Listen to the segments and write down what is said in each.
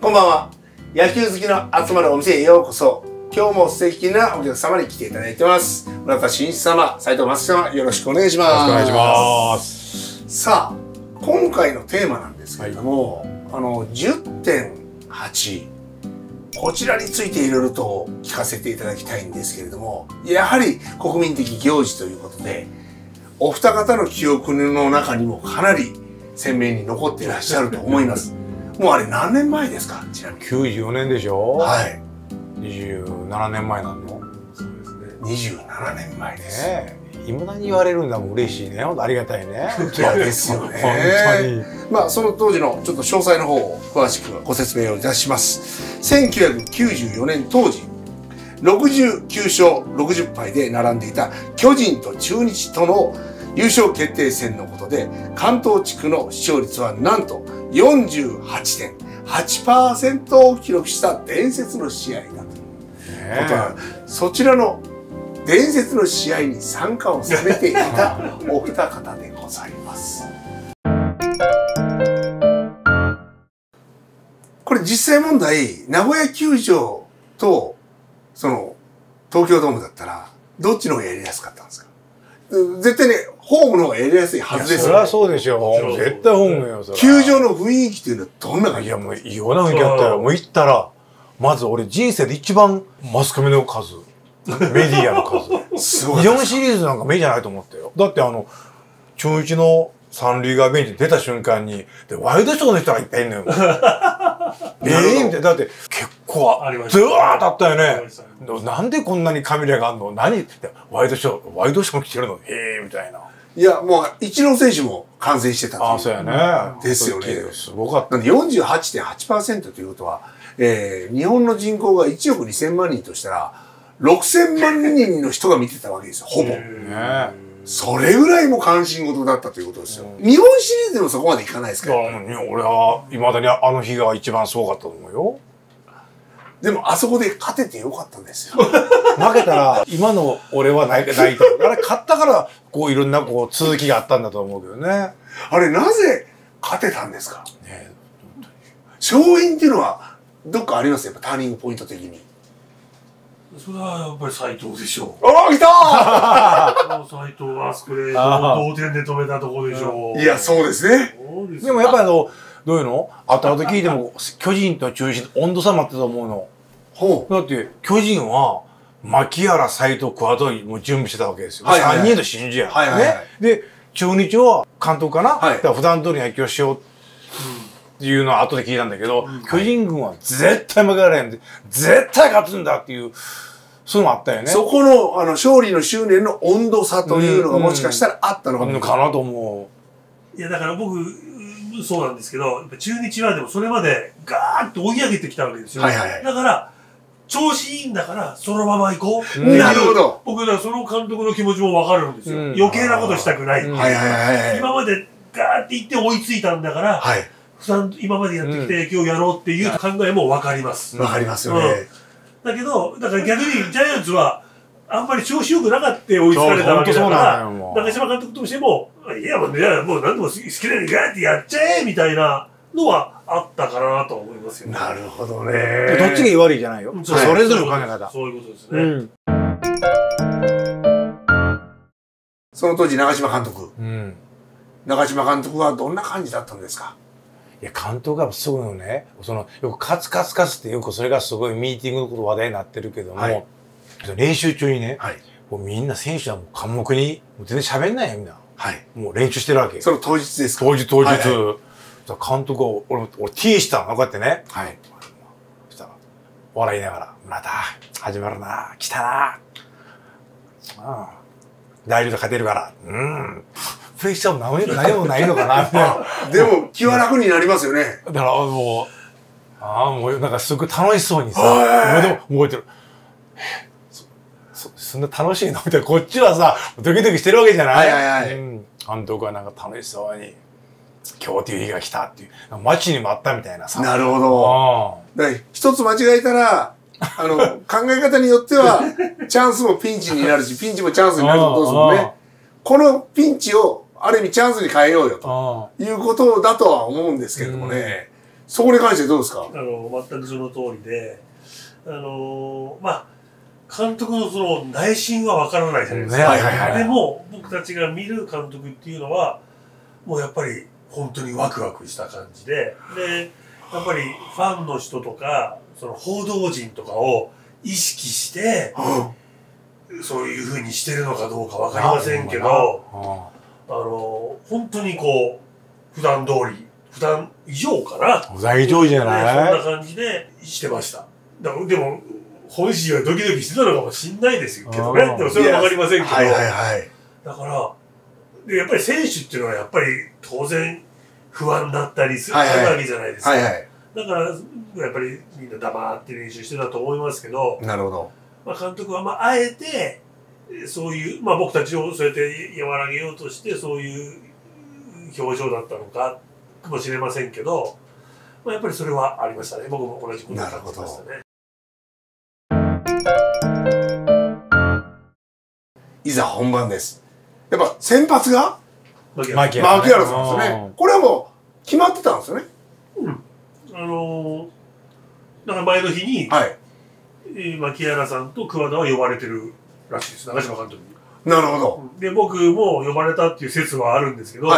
こんばんは。野球好きの集まるお店へようこそ。今日も素敵なお客様に来ていただいてます。村田真一様、斉藤正樹様、よろしくお願いします。よろしくお願いします。さあ、今回のテーマなんですけれども、10.8。こちらについていろいろと聞かせていただきたいんですけれども、やはり国民的行事ということで、お二方の記憶の中にもかなり鮮明に残っていらっしゃると思います。もうあれ何年前ですか？ちなみに。94年でしょ？はい。27年前なの？そうですね。27年前です。いまだに言われるんだもん、嬉しいね。ありがたいね。いやですよね。本当に。まあその当時のちょっと詳細の方を詳しくご説明をいたします。1994年当時、69勝60敗で並んでいた巨人と中日との優勝決定戦のことで、関東地区の視聴率はなんと 48.8% を記録した伝説の試合だということは、そちらの伝説の試合に参加をされていたお二方でございます。これ実際問題、名古屋球場とその東京ドームだったら、どっちの方がやりやすかったんですか？絶対ね、ホームの方がやりやすいはずですよ、ね。そりゃそうでしょ。絶対ホームよ。球場の雰囲気っていうのはどんな感じ？いや、もう異様な雰囲気だったよ。もう行ったら、まず俺人生で一番マスコミの数、メディアの数。すごい。日本シリーズなんか目じゃないと思ったよ。だって中1の三塁側ベンチに出た瞬間に、で、ワイドショーの人がいっぱいいんのよ。みたいな。だって、結構、ずわーだったよね。なんでこんなにカメラがあんの？何？ワイドショー来てるの？みたいな。いや、もう、イチロー選手も感染してた。ああ、そうやね。ですよね。すごかった。なんで 48.8% ということは、日本の人口が1億2000万人としたら、6000万人の人が見てたわけですよ、ほぼ。それぐらいも関心事だったということですよ。日本シリーズでもそこまでいかないですから。俺は、いまだにあの日が一番すごかったと思うよ。でも、あそこで勝ててよかったんですよ。負けたら、今の俺はないと。あれ、勝ったから、こう、いろんな、こう、続きがあったんだと思うけどね。あれ、なぜ勝てたんですか？勝因っていうのは、どっかあります？やっぱターニングポイント的に。それはやっぱり斉藤でしょう。おー、来たー斉藤があそこで同点で止めたところでしょう。いや、そうですね。でもやっぱりどういうの後々聞いても、巨人と中日の温度差もあったと思うの。ほう。だって、巨人は、牧原、斉藤、桑田にもう準備してたわけですよ。3人の新人や。はいはい。で、中日は監督かな？はい。だから普段通り野球をしようっていうのは後で聞いたんだけど、巨人軍は絶対負けられへん。絶対勝つんだっていう、そういうのあったよね。そこの、勝利の執念の温度差というのがもしかしたらあったのかなと思う。いや、だから僕、そうなんですけど、中日はでもそれまでガーッと追い上げてきたわけですよ。だから、調子いいんだから、そのまま行こう。なるほど。僕、その監督の気持ちもわかるんですよ。余計なことしたくない。今までガーッて行って追いついたんだから、今までやってきた野球をやろうっていう考えもわかります。わかりますよね。だけど、だから逆にジャイアンツは、あんまり調子良くなかった追いつかれたわけだから、中嶋監督としても、いや、もう何でも好きなようにガーってやっちゃえみたいなのはあったかなと思いますよね。なるほどね。どっちが悪いじゃないよ。それぞれの考え方。そういうことですね。その当時、中嶋監督。中嶋監督はどんな感じだったんですか？いや、監督がすごいのね、よくカツカツカツってよくそれがすごいミーティングのこと話題になってるけども、はい、練習中にね、はい、もうみんな選手はもう寡黙に、もう全然喋んないよみんな。はい、もう練習してるわけ。その当日ですか？当日。はいはい、監督は、俺 T したの、こうやってね。はい。そしたら、笑いながら、また、始まるな、来たな。ああ。大リーグ勝てるから、うん。プレッシャーも何もないのかなみたいな。でも気は楽になりますよね。だからもう、なんかすごく楽しそうにさ、もう覚えてる。そんな楽しいのみたいな。こっちはさ、ドキドキしてるわけじゃない？監督はなんか楽しそうに、今日という日が来たっていう、街にもあったみたいなさ。なるほど。だから一つ間違えたら、考え方によっては、チャンスもピンチになるし、ピンチもチャンスになることですもんね。このピンチを、ある意味チャンスに変えようよということだとは思うんですけれどもね。そこに関してどうですか？全くその通りで、まあ、監督のその内心は分からないじゃないですか。でも、僕たちが見る監督っていうのは、もうやっぱり本当にワクワクした感じで、で、やっぱりファンの人とか、その報道陣とかを意識して、そういうふうにしてるのかどうか分かりませんけど、本当にこう、普段通り、普段以上かな。普段以上じゃない、ね、そんな感じでしてました。でも、本心はドキドキしてたのかもしんないですけどね。でもそれは分かりませんけど。だから、でやっぱり選手っていうのはやっぱり当然不安だったりするわけじゃないですか。だから、やっぱりみんな黙って練習してたと思いますけど、なるほど。まあ監督はまああえて、そういう、まあ僕たちをそうやって和らげようとして、そういう表情だったのかもしれませんけど、まあやっぱりそれはありましたね。僕も同じことを感じましたね。いざ本番です。やっぱ先発が槙原さんですよね。これはもう決まってたんですよね。うん。だから前の日に、槙原さんと桑田は呼ばれてるらしいです、長嶋監督に。なるほど。で、僕も呼ばれたっていう説はあるんですけど、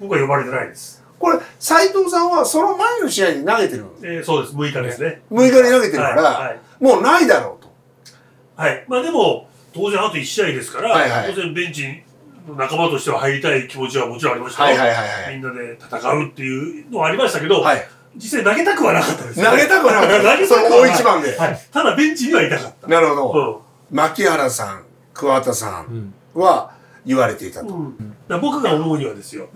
僕は呼ばれてないです。これ、斎藤さんはその前の試合に投げてるんですか？そうです、6日ですね。6日に投げてるから、もうないだろうと。はい。まあでも、当然あと1試合ですから、当然ベンチの仲間としては入りたい気持ちはもちろんありましたけど、みんなで戦うっていうのはありましたけど、実際投げたくはなかったですね。投げたくはなかった。その大一番で。ただベンチにはいたかった。なるほど。槙原さん、桑田さんは言われていたと。僕が思うにはですよ、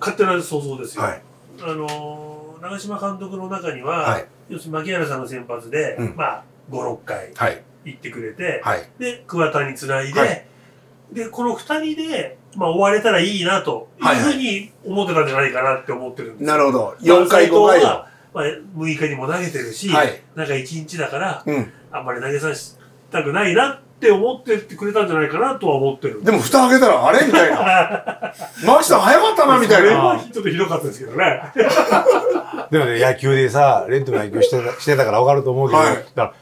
勝手な想像ですよ。長嶋監督の中には、要するに槙原さんの先発で、まあ、5、6回行ってくれて、で、桑田につないで、で、この2人で、まあ、終われたらいいなというふうに思ってたんじゃないかなって思ってるんです。なるほど。4回、5回は、まあ、6日にも投げてるし、なんか1日だから、あんまり投げさせたくないなって思ってってくれたんじゃないかなとは思ってる。でも、蓋開けたら、あれみたいな。回したら早かったな、みたいな。ちょっとひどかったですけどね。でもね、野球でさ、レントの野球してたから分かると思うけど、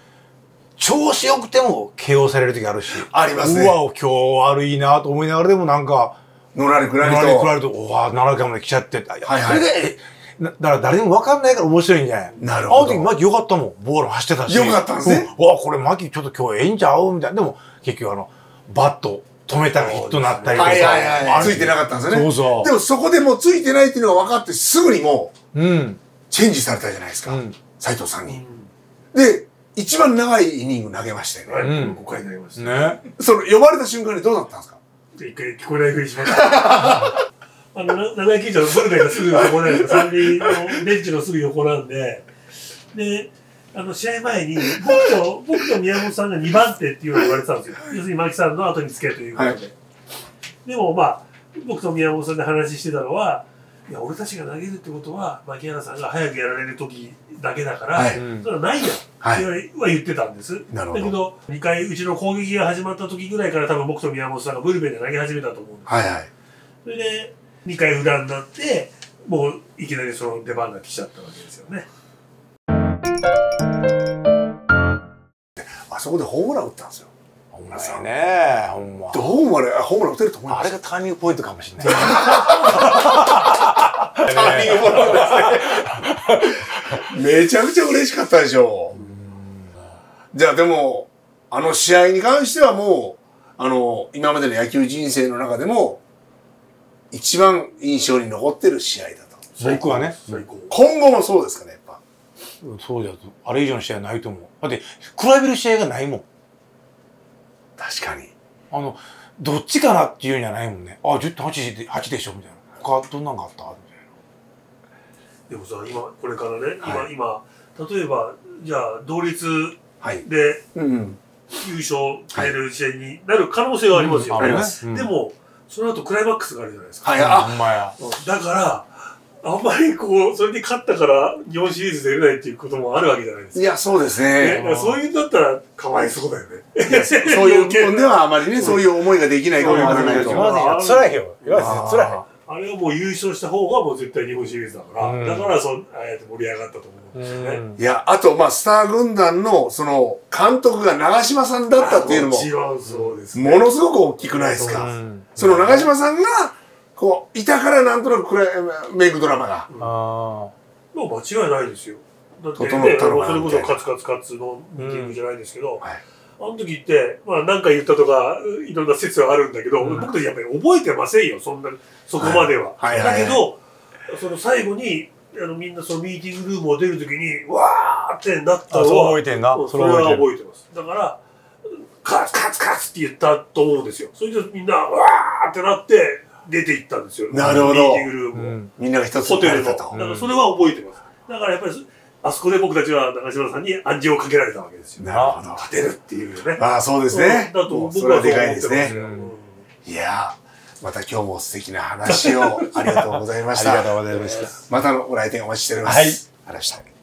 調子良くても KO される時あるし。ありますね。うわ、今日悪いなと思いながらでもなんか、のらりくらりと。のらりくらりと、おわ、奈良県まで来ちゃって。それで、だから誰もわかんないから面白いんじゃない？なるほど。あの時、マキ良かったもん。ボール走ってたし。良かったんですね。うわ、これマキちょっと今日ええんちゃうみたいな。でも、結局バット止めたらヒットになったりとか。ついてなかったんですよね。そうそう。でもそこでもうついてないっていうのが分かって、すぐにもう、チェンジされたじゃないですか。斎藤さんに。で、一番長いイニング投げましたよね。5回投げました。ね。その、呼ばれた瞬間にどうだったんですか？一回聞こえないふりしました。長井球場のブルペンがすぐ横なんです。三塁のベンチのすぐ横なんで。で、試合前に、僕と宮本さんが2番手っていうのを言われてたんですよ。要するに、牧さんの後につけということで。はい、でも、まあ、僕と宮本さんで話してたのは、いや、俺たちが投げるってことは、槙原さんが早くやられる時だけだから、それはないやんっては言ってたんです。だけど、2回、うちの攻撃が始まった時ぐらいから多分僕と宮本さんがブルペンで投げ始めたと思うんです。それで、2回裏になって、もういきなりその出番が来ちゃったわけですよね。あそこでホームラン打ったんですよ。ホームランね。ほんま。どうもあれ、ホームラン打てると思います。あれがターニングポイントかもしれない。めちゃくちゃ嬉しかったでしょう。じゃあでもあの試合に関してはもう今までの野球人生の中でも一番印象に残ってる試合だと。僕はね。今後もそうですかねやっぱ。そうだとあれ以上の試合ないと思う。だって比べる試合がないもん。確かに。どっちかなっていうんじゃないもんね。あ、10と8でしょみたいな。他どんなんがあったみたいな。でもさ、今これからね、今例えばじゃあ同率で優勝される試合になる可能性はありますよね。でもその後クライマックスがあるじゃないですか。だからあんまりこうそれに勝ったから日本シリーズ出れないっていうこともあるわけじゃないですか。いやそうですね。そういうんだったらかわいそうだよね。そういう日本ではあまりねそういう思いができないかもしれないと。言わずにつらいよ。言わずにつらい。あれはもう優勝した方がもう絶対日本シリーズだから、だから盛り上がったと思うんですよね。いや、あと、まあ、スター軍団の、その、監督が長嶋さんだったっていうのも、もちろんそうですね。ものすごく大きくないですか。その長嶋さんが、こう、いたからなんとなくメイクドラマが。もう間違いないですよ。だって、それこそカツカツカツのミーティングじゃないですけど、あの時って、まあ何か言ったとか、いろんな説はあるんだけど、僕たちやっぱり覚えてませんよ、そんな、そこまでは。だけど、その最後に、みんなそのミーティングルームを出る時に、わーってなったのは、覚えてんな。それは覚えてます。だから、カツカツカツって言ったと思うんですよ。それでみんな、わーってなって、出て行ったんですよ。なるほど。ミーティングルームを。みんなが一つホテルだと。だからそれは覚えてます。だからやっぱり、あそこで僕たちは長嶋さんに暗示をかけられたわけですよ。なるほど。勝てるっていうね。ああ、そうですね。だと僕はそれはでかいですね。いやー、また今日も素敵な話をありがとうございました。ありがとうございました。またのご来店お待ちしております。はい。ありがとうございました。